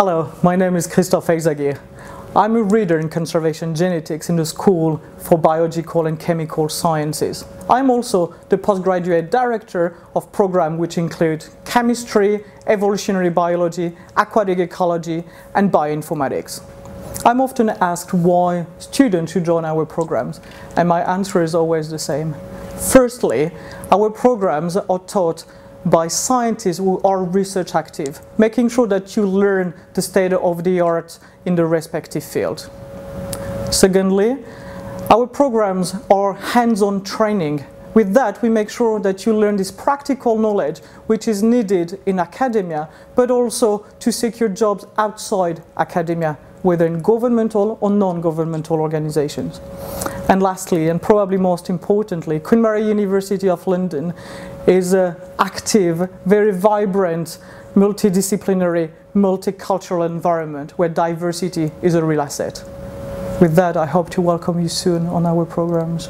Hello, my name is Christophe Exagier. I'm a reader in conservation genetics in the School for Biological and Chemical Sciences. I'm also the postgraduate director of programs which include chemistry, evolutionary biology, aquatic ecology and bioinformatics. I'm often asked why students should join our programs, and my answer is always the same. Firstly, our programs are taught by scientists who are research active, making sure that you learn the state of the art in the respective field. Secondly, our programs are hands-on training. With that, we make sure that you learn this practical knowledge which is needed in academia, but also to secure jobs outside academia, whether in governmental or non-governmental organizations. And lastly, and probably most importantly, Queen Mary University of London is an active, very vibrant, multidisciplinary, multicultural environment where diversity is a real asset. With that, I hope to welcome you soon on our programs.